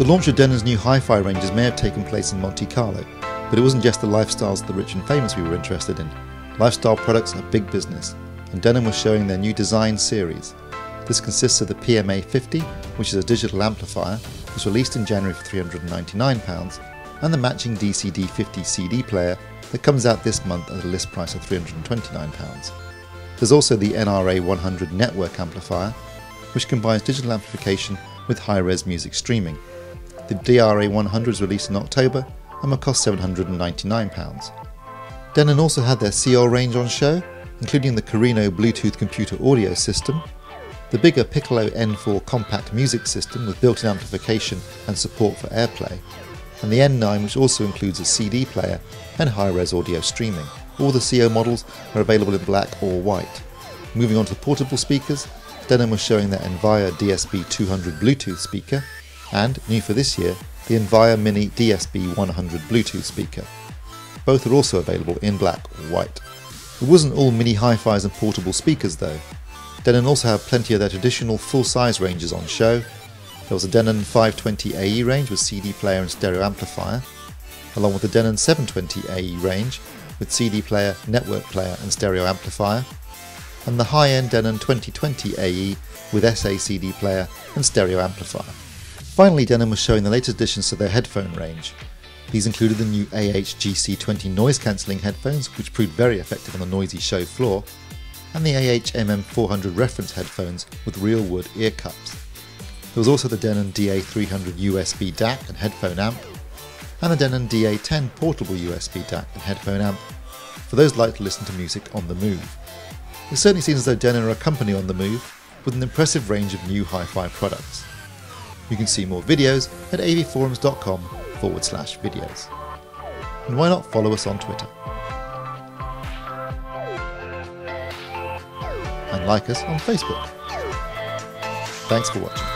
The launch of Denon's new HiFi ranges may have taken place in Monte Carlo, but it wasn't just the lifestyles of the rich and famous we were interested in. Lifestyle products are big business, and Denon was showing their new design series. This consists of the PMA50, which is a digital amplifier, was released in January for £399, and the matching DCD50 CD player that comes out this month at a list price of £329. There's also the NRA100 network amplifier, which combines digital amplification with high-res music streaming. The DRA100 was released in October and will cost £799. Denon also had their CL range on show, including the Carino Bluetooth computer audio system, the bigger Piccolo N4 compact music system with built-in amplification and support for AirPlay, and the N9, which also includes a CD player and high-res audio streaming. All the CO models are available in black or white. Moving on to the portable speakers, Denon was showing their Envaya DSB200 Bluetooth speaker and, new for this year, the Envaya Mini DSB100 Bluetooth speaker. Both are also available in black or white. It wasn't all mini hi-fis and portable speakers though. Denon also had plenty of their traditional full-size ranges on show. There was a Denon 520AE range with CD player and stereo amplifier, along with the Denon 720AE range with CD player, network player and stereo amplifier, and the high-end Denon 2020AE with SA/CD player and stereo amplifier. Finally, Denon was showing the latest additions to their headphone range. These included the new AH-GC20 noise-cancelling headphones, which proved very effective on the noisy show floor, and the AH-MM-400 reference headphones with real wood ear cups. There was also the Denon DA300 USB DAC and headphone amp, and the Denon DA10 portable USB DAC and headphone amp, for those like to listen to music on the move. It certainly seems as though Denon are a company on the move, with an impressive range of new hi-fi products. You can see more videos at avforums.com/videos. And why not follow us on Twitter? And like us on Facebook. Thanks for watching.